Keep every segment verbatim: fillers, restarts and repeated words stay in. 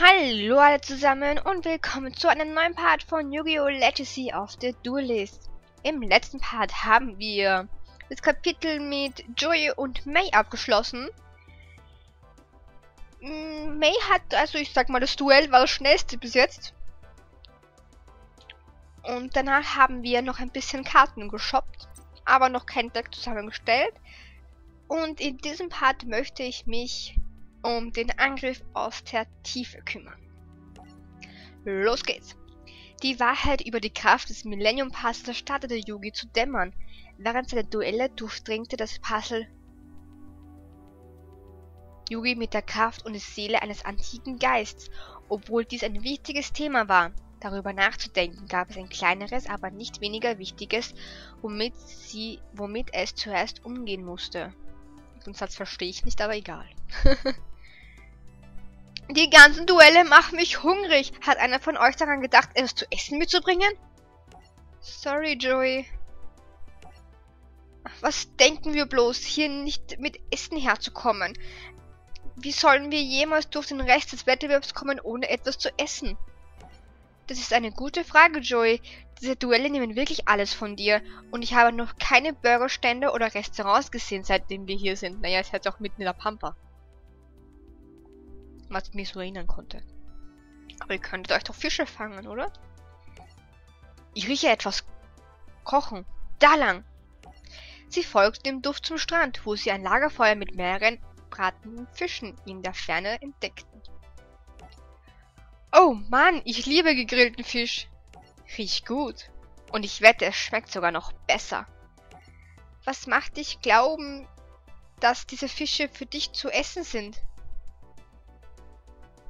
Hallo alle zusammen und willkommen zu einem neuen Part von Yu-Gi-Oh! Legacy of the Duelist. Im letzten Part haben wir das Kapitel mit Joey und Mai abgeschlossen. Mai hat, also ich sag mal, das Duell war das schnellste bis jetzt. Und danach haben wir noch ein bisschen Karten geshoppt, aber noch kein Deck zusammengestellt. Und in diesem Part möchte ich mich um den Angriff aus der Tiefe kümmern. Los geht's! Die Wahrheit über die Kraft des Millennium Puzzle startete Yugi zu dämmern. Während seiner Duelle durchdringte das Puzzle Yugi mit der Kraft und der Seele eines antiken Geists. Obwohl dies ein wichtiges Thema war, darüber nachzudenken, gab es ein kleineres, aber nicht weniger wichtiges, womit, sie, womit es zuerst umgehen musste. Den Satz verstehe ich nicht, aber egal. Die ganzen Duelle machen mich hungrig. Hat einer von euch daran gedacht, etwas zu essen mitzubringen? Sorry, Joey. Was denken wir bloß, hier nicht mit Essen herzukommen? Wie sollen wir jemals durch den Rest des Wettbewerbs kommen, ohne etwas zu essen? Das ist eine gute Frage, Joey. Diese Duelle nehmen wirklich alles von dir. Und ich habe noch keine Burgerstände oder Restaurants gesehen, seitdem wir hier sind. Naja, es hat auch mitten in der Pampa. Was mich so erinnern konnte. Aber ihr könntet euch doch Fische fangen, oder? Ich rieche etwas kochen. Da lang! Sie folgte dem Duft zum Strand, wo sie ein Lagerfeuer mit mehreren bratenden Fischen in der Ferne entdeckten. Oh Mann, ich liebe gegrillten Fisch. Riecht gut. Und ich wette, es schmeckt sogar noch besser. Was macht dich glauben, dass diese Fische für dich zu essen sind?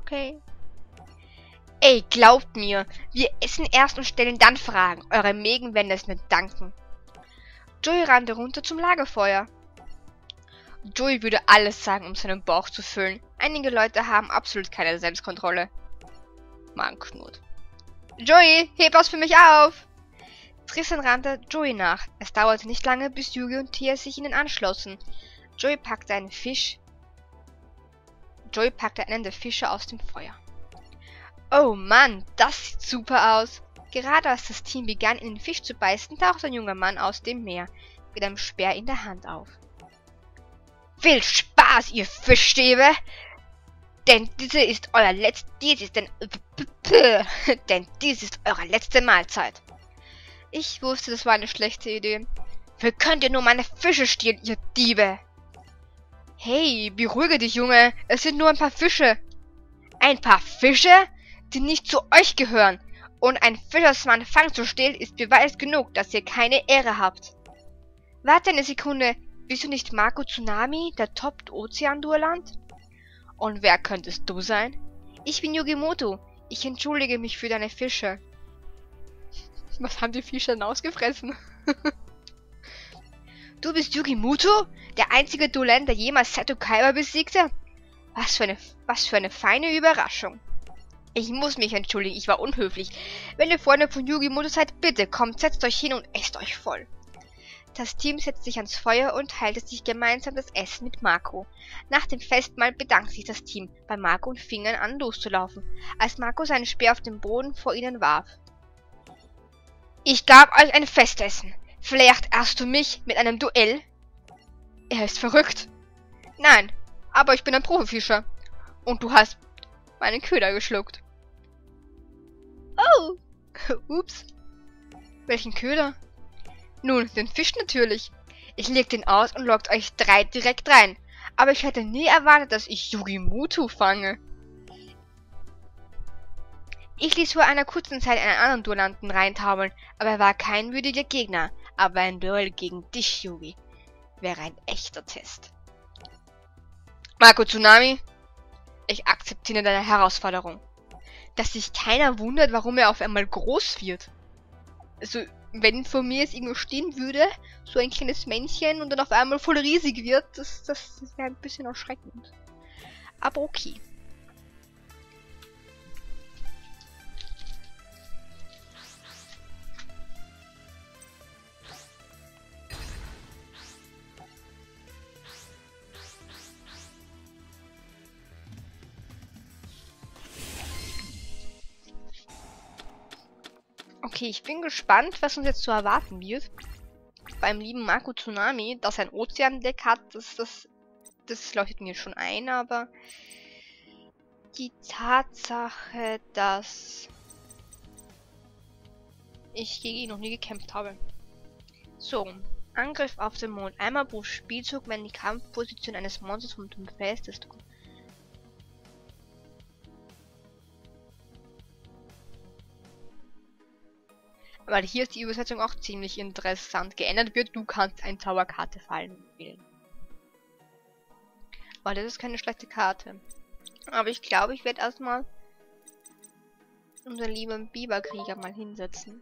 Okay. Ey, glaubt mir, wir essen erst und stellen dann Fragen. Eure Mägen werden es mir danken. Joey rannte runter zum Lagerfeuer. Joey würde alles sagen, um seinen Bauch zu füllen. Einige Leute haben absolut keine Selbstkontrolle. Mann knurrt. Joey, heb was für mich auf! Tristan rannte Joey nach. Es dauerte nicht lange, bis Yugi und Tia sich ihnen anschlossen. Joey packte einen Fisch. Joey packte einen der Fische aus dem Feuer. Oh Mann, das sieht super aus! Gerade als das Team begann, in den Fisch zu beißen, tauchte ein junger Mann aus dem Meer mit einem Speer in der Hand auf. Viel Spaß, ihr Fischstäbe! Denn diese ist euer letzt, dies ist denn, denn dies ist eure letzte Mahlzeit. Ich wusste, das war eine schlechte Idee. Wie könnt ihr nur meine Fische stehlen, ihr Diebe? Hey, beruhige dich, Junge. Es sind nur ein paar Fische. Ein paar Fische, die nicht zu euch gehören. Und ein Fischersmann Fang zu stehlen, ist Beweis genug, dass ihr keine Ehre habt. Warte eine Sekunde. Bist du nicht Mako Tsunami, der Top-Ozean-Duellant? Und wer könntest du sein? Ich bin Yugi Muto. Ich entschuldige mich für deine Fische. Was haben die Fische denn ausgefressen? Du bist Yugi Muto? Der einzige Duellant, der jemals Seto Kaiba besiegte? Was für, eine, was für eine feine Überraschung. Ich muss mich entschuldigen, ich war unhöflich. Wenn ihr Freunde von Yugi Muto seid, bitte kommt, setzt euch hin und esst euch voll. Das Team setzt sich ans Feuer und teilte sich gemeinsam das Essen mit Mako. Nach dem Festmahl bedankte sich das Team bei Mako und fing an loszulaufen, als Mako seinen Speer auf den Boden vor ihnen warf. Ich gab euch ein Festessen. Vielleicht erst du mich mit einem Duell? Er ist verrückt. Nein, aber ich bin ein Profifischer. Und du hast meinen Köder geschluckt. Oh, ups. Welchen Köder? Nun, den Fisch natürlich. Ich leg den aus und lockt euch drei direkt rein. Aber ich hätte nie erwartet, dass ich Yugi Muto fange. Ich ließ vor einer kurzen Zeit einen anderen Duellanten reintaumeln, aber er war kein würdiger Gegner. Aber ein Duell gegen dich, Yugi, wäre ein echter Test. Mako Tsunami, ich akzeptiere deine Herausforderung. Dass sich keiner wundert, warum er auf einmal groß wird. Also, wenn vor mir jetzt irgendwo stehen würde, so ein kleines Männchen und dann auf einmal voll riesig wird, das, das, das wäre ein bisschen erschreckend. Aber okay. Okay, ich bin gespannt, was uns jetzt zu erwarten wird. Beim lieben Mako Tsunami, dass er ein Ozean-Deck hat, das, das, das leuchtet mir schon ein, aber die Tatsache, dass ich gegen ihn noch nie gekämpft habe. So, Angriff auf den Mond. Einmal pro Spielzug, wenn die Kampfposition eines Monsters vom Feld ist. Weil hier ist die Übersetzung auch ziemlich interessant. Geändert wird, du kannst eine Zauberkarte fallen wählen. Weil das ist keine schlechte Karte. Aber ich glaube, ich werde erstmal unseren lieben Biberkrieger mal hinsetzen.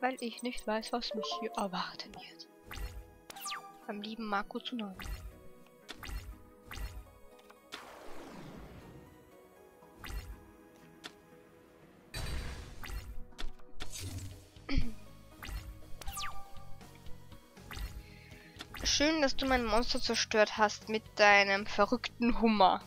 Weil ich nicht weiß, was mich hier erwarten wird. Beim lieben Mako Tsunami. Schön, dass du mein Monster zerstört hast mit deinem verrückten Hummer.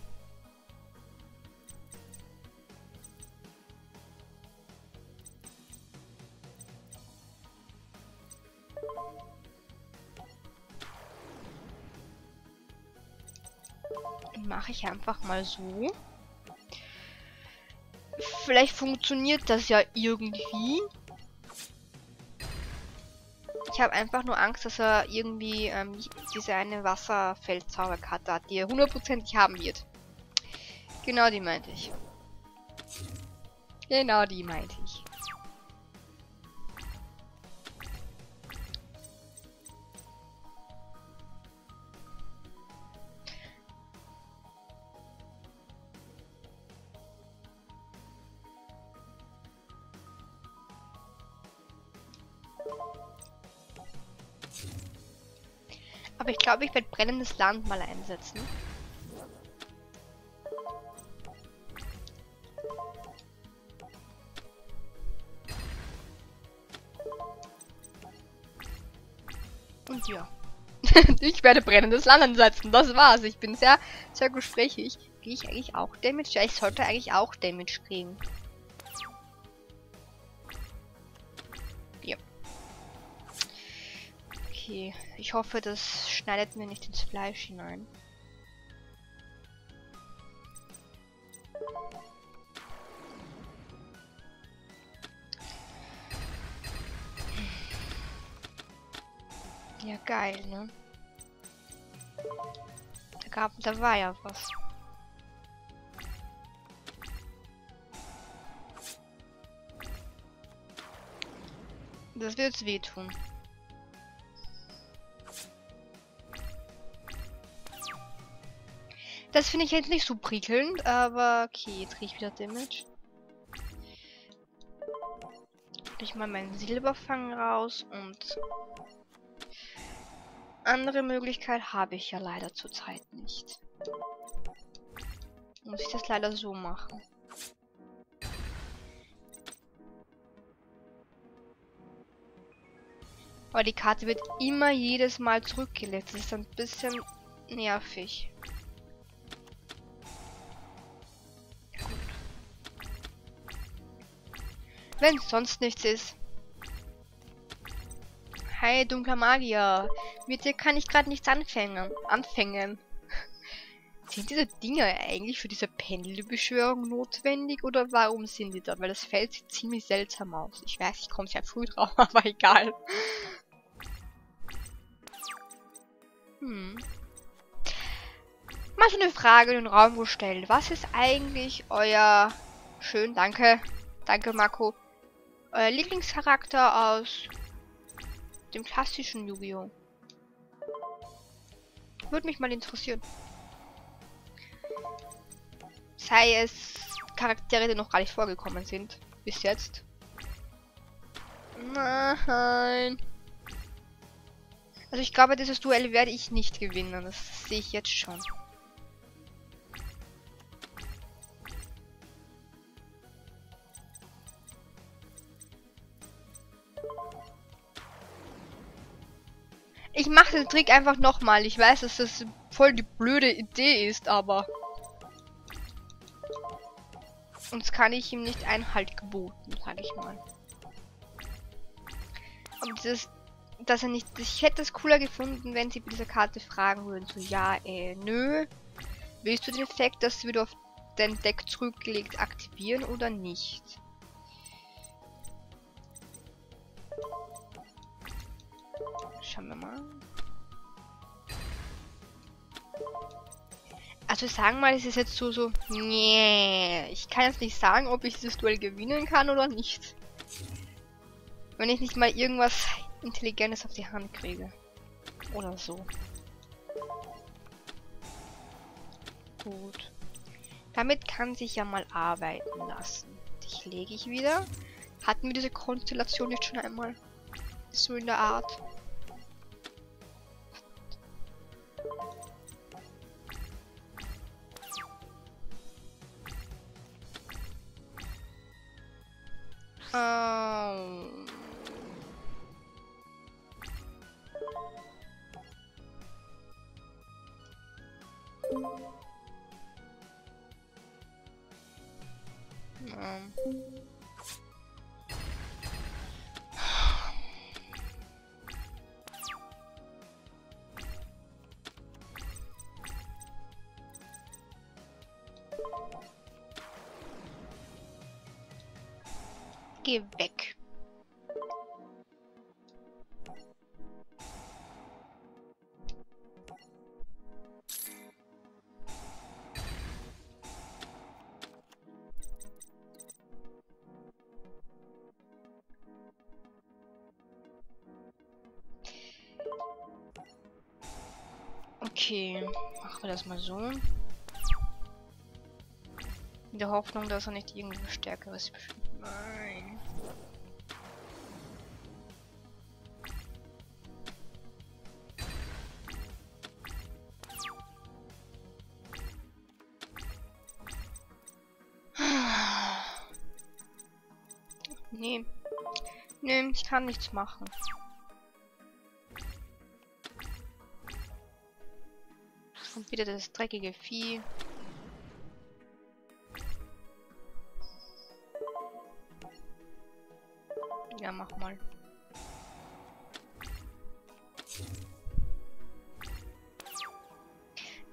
Mache ich einfach mal so. Vielleicht funktioniert das ja irgendwie. Ich habe einfach nur Angst, dass er irgendwie ähm, diese eine Wasserfeldzauberkarte hat, die er hundertprozentig haben wird. Genau die meinte ich. Genau die meinte ich. Aber ich glaube, ich werde brennendes Land mal einsetzen. Und ja. Ich werde brennendes Land einsetzen. Das war's. Ich bin sehr, sehr gesprächig. Kriege ich eigentlich auch Damage? Ja, ich sollte eigentlich auch Damage kriegen. Okay, ich hoffe, das schneidet mir nicht ins Fleisch hinein. Ja, geil, ne? Da gab, da war ja was. Das wird's wehtun. Das finde ich jetzt nicht so prickelnd, aber okay, jetzt kriege ich wieder Damage. Hol ich mal meinen Silberfang raus und andere Möglichkeit habe ich ja leider zurzeit nicht. Muss ich das leider so machen. Aber die Karte wird immer jedes Mal zurückgelegt. Das ist ein bisschen nervig. Wenn sonst nichts ist. Hi, dunkler Magier. Mit dir kann ich gerade nichts anfangen. Anfangen. Sind diese Dinger eigentlich für diese Pendelbeschwörung notwendig oder warum sind die da? Weil das Feld sieht ziemlich seltsam aus. Ich weiß, ich komme sehr früh drauf, aber egal. Hm. Mal so eine Frage in den Raum gestellt. Was ist eigentlich euer... Schön, danke. Danke, Mako. Euer Lieblingscharakter aus dem klassischen Yu-Gi-Oh! Würde mich mal interessieren. Sei es Charaktere, die noch gar nicht vorgekommen sind. Bis jetzt. Nein. Also ich glaube, dieses Duell werde ich nicht gewinnen. Das sehe ich jetzt schon. Ich mache den Trick einfach nochmal. Ich weiß, dass das voll die blöde Idee ist, aber... Sonst kann ich ihm nicht Einhalt geboten, sag ich mal. Aber dieses, dass er nicht, ich hätte es cooler gefunden, wenn sie bei dieser Karte fragen würden, so, ja, äh, nö, willst du den Effekt, dass du wieder auf dein Deck zurückgelegt aktivieren oder nicht? Schauen wir mal. Also sagen mal, es ist jetzt so, so, nee, ich kann jetzt nicht sagen, ob ich dieses Duell gewinnen kann oder nicht. Wenn ich nicht mal irgendwas Intelligentes auf die Hand kriege. Oder so. Gut. Damit kann sich ja mal arbeiten lassen. Dich lege ich wieder. Hatten wir diese Konstellation nicht schon einmal? So in der Art. Ähm... Ähm. Geh weg. Okay, machen wir das mal so. In der Hoffnung, dass er nicht irgendwie Stärkeres bestimmt. Nein. Nee. Nee, ich kann nichts machen. Und wieder das dreckige Vieh. Ja, mach mal.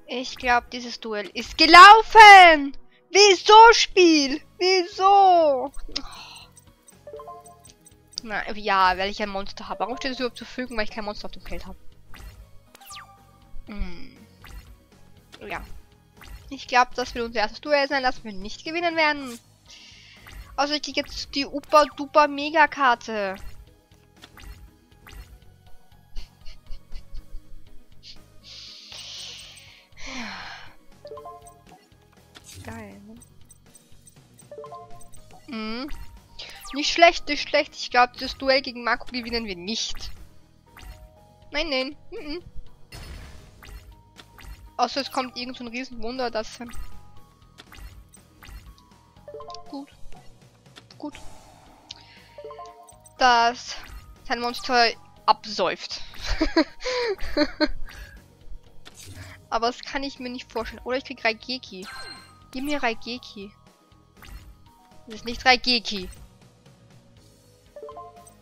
Ich glaube, dieses Duell ist gelaufen! Wieso, Spiel? Wieso? Oh. Na, ja, weil ich ein Monster habe. Warum steht es überhaupt zur Verfügung, weil ich kein Monster auf dem Feld habe? Hm. Ja. Ich glaube, dass wir unser erstes Duell sein, dass wir nicht gewinnen werden. Also ich kriege jetzt die Upa Dupa Mega Karte. Ja. Geil, ne? Mhm. Nicht schlecht, nicht schlecht. Ich glaube, das Duell gegen Mako gewinnen wir nicht. Nein, nein. Mhm. Außer es kommt irgend so ein Riesenwunder, dass... Gut. Gut. Dass sein Monster absäuft. Aber das kann ich mir nicht vorstellen. Oder ich krieg Raigeki. Gib mir Raigeki. Das ist nicht Raigeki.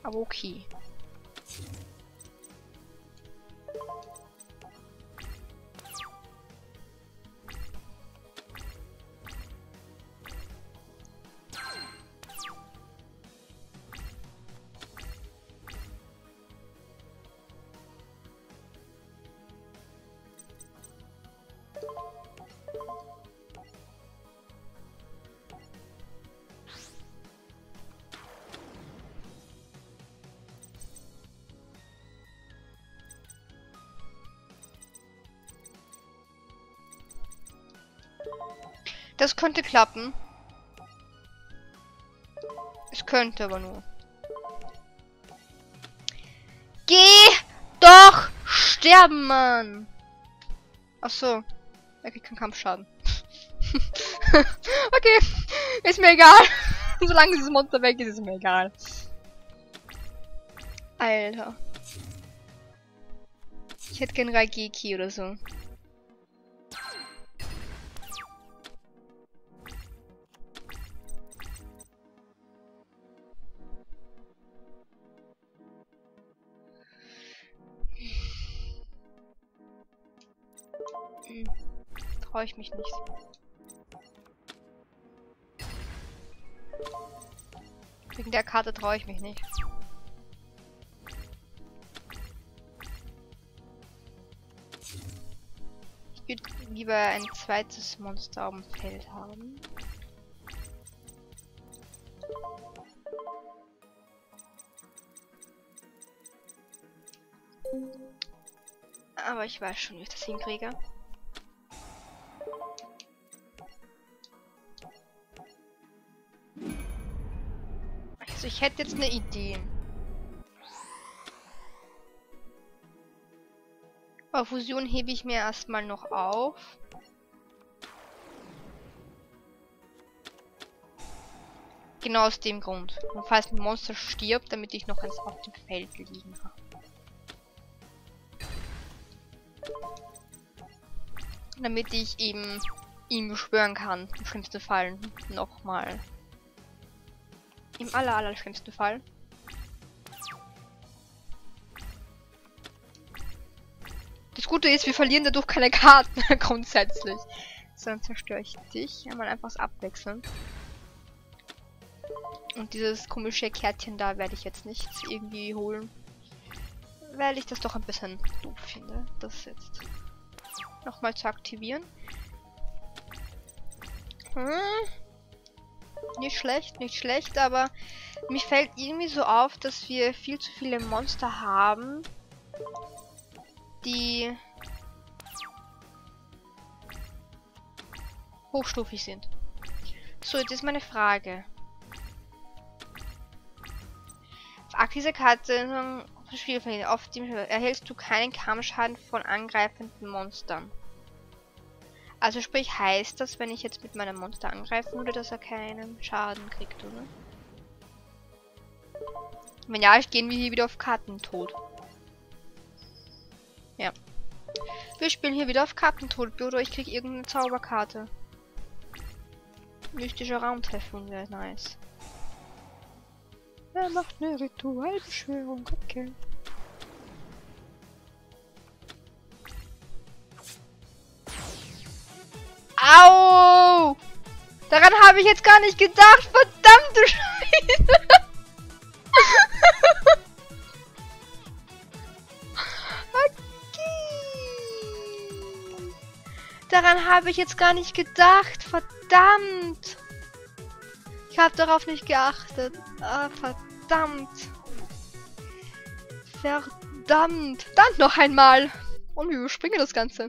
Aber okay. Das könnte klappen. Es könnte aber nur. Geh doch sterben, Mann! Ach so. Er kriegt keinen Kampfschaden. Okay. Ist mir egal. Solange dieses Monster weg ist, ist mir egal. Alter. Ich hätte gern Raigeki oder so. freue ich mich nicht. Wegen der Karte traue ich mich nicht. Ich würde lieber ein zweites Monster auf dem Feld haben. Aber ich weiß schon, wie ich das hinkriege. Also ich hätte jetzt eine Idee. Aber Fusion hebe ich mir erstmal noch auf. Genau aus dem Grund. Und falls ein Monster stirbt, damit ich noch eins auf dem Feld liegen habe. Damit ich eben ihn beschwören kann, im schlimmsten Fall nochmal. Im aller, aller schlimmsten Fall. Das Gute ist, wir verlieren dadurch keine Karten grundsätzlich. Sonst zerstöre ich dich. Einmal einfach abwechseln. Und dieses komische Kärtchen da werde ich jetzt nicht irgendwie holen. Weil ich das doch ein bisschen doof finde, das jetzt nochmal zu aktivieren. Hm. Nicht schlecht, nicht schlecht, aber mir fällt irgendwie so auf, dass wir viel zu viele Monster haben, die hochstufig sind. So, jetzt ist meine Frage. Auf diese Karte Spielfeld. Auf dem erhältst du keinen Kampfschaden von angreifenden Monstern. Also sprich, heißt das, wenn ich jetzt mit meinem Monster angreifen würde, dass er keinen Schaden kriegt, oder? Wenn ja, gehen wir hier wieder auf Kartentod. Ja. Wir spielen hier wieder auf Kartentod, oder ich kriege irgendeine Zauberkarte. Mystischer Raumtreffung wäre nice. Er macht eine Ritualbeschwörung, okay. Au! Daran habe ich jetzt gar nicht gedacht, verdammte Scheiße! Okay. Daran habe ich jetzt gar nicht gedacht, verdammt! Ich habe darauf nicht geachtet. Ah, verdammt. Verdammt. Dann noch einmal. Und wir überspringen das Ganze.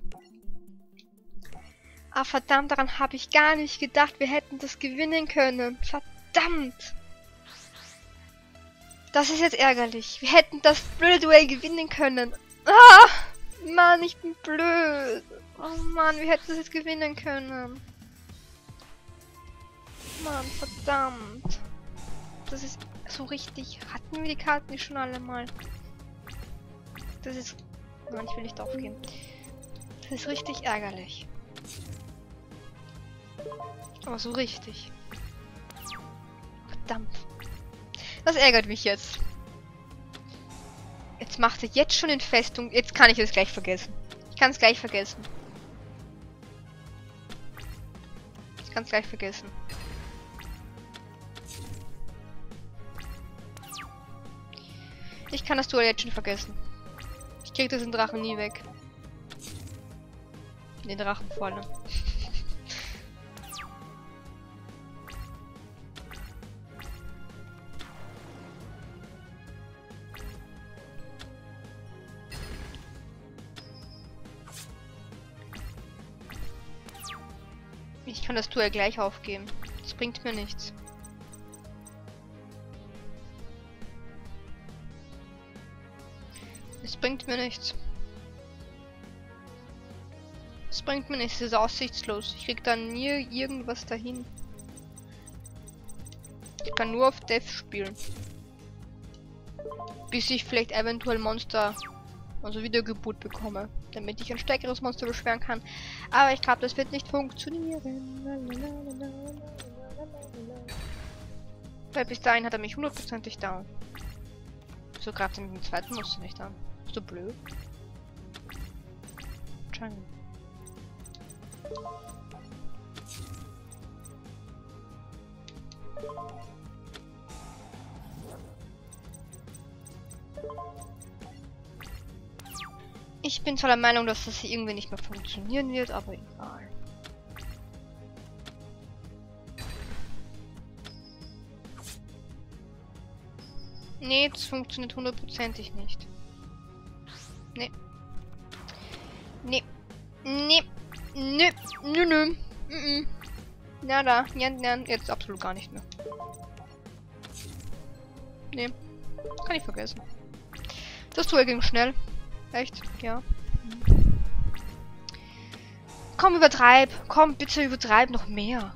Ah, verdammt. Daran habe ich gar nicht gedacht. Wir hätten das gewinnen können. Verdammt. Das ist jetzt ärgerlich. Wir hätten das blöde Duell gewinnen können. Ah, Mann, ich bin blöd. Oh Mann, wir hätten das jetzt gewinnen können. Mann, verdammt. Das ist so richtig. Hatten wir die Karten nicht schon alle mal? Das ist... Mann, ich will nicht aufgeben. Das ist richtig ärgerlich. Aber so richtig. Verdammt. Das ärgert mich jetzt. Jetzt macht er jetzt schon in Festung. Jetzt kann ich es gleich vergessen. Ich kann es gleich vergessen. Ich kann es gleich vergessen. Ich kann das Duell jetzt schon vergessen. Ich krieg diesen Drachen nie weg. Den Drachen vorne. Ich kann das Duell gleich aufgeben. Das bringt mir nichts. Es bringt mir nichts. Es bringt mir nichts. Es ist aussichtslos. Ich krieg dann nie irgendwas dahin. Ich kann nur auf Death spielen. Bis ich vielleicht eventuell Monster, also Wiedergeburt bekomme. Damit ich ein stärkeres Monster beschweren kann. Aber ich glaube, das wird nicht funktionieren. Weil bis dahin hat er mich hundertprozentig down. So greift er mit dem zweiten Monster nicht an. So blöd. Jungle. Ich bin zwar der Meinung, dass das hier irgendwie nicht mehr funktionieren wird, aber egal. Nee, das funktioniert hundertprozentig nicht. Nee. Nee. Nee. Nö. Nö, nö. Mhm. Na da. Ja, ja, jetzt absolut gar nicht mehr. Nee. Kann ich vergessen. Das Duell ging schnell. Echt? Ja. Mhm. Komm, übertreib. Komm, bitte übertreib noch mehr.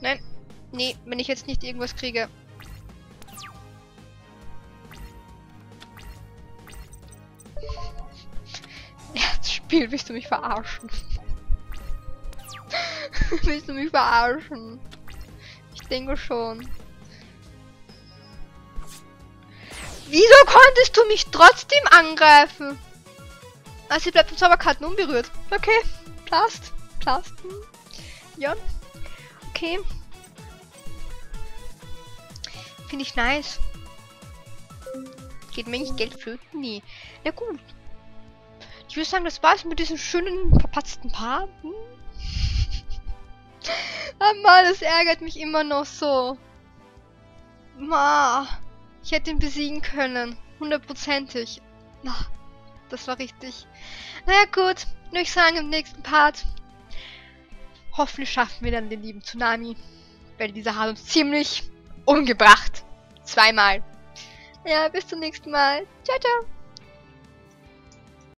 Nein. Nee, wenn ich jetzt nicht irgendwas kriege. Spiel, willst du mich verarschen? Willst du mich verarschen? Ich denke schon. Wieso konntest du mich trotzdem angreifen? Also sie bleibt von Zauberkarten unberührt. Okay, Plast, Plast. Ja, okay. Finde ich nice. Geht mir nicht Geld flöten, nie. Na gut. Ich würde sagen, das war's mit diesem schönen, verpatzten Paar. Hm? Ah, Mann, das ärgert mich immer noch so. Ma, ich hätte ihn besiegen können. Hundertprozentig. Ma, das war richtig. Naja, gut. Nur ich sagen, im nächsten Part. Hoffentlich schaffen wir dann den lieben Tsunami. Weil dieser hat uns ziemlich umgebracht. Zweimal. Ja, bis zum nächsten Mal. Ciao, ciao.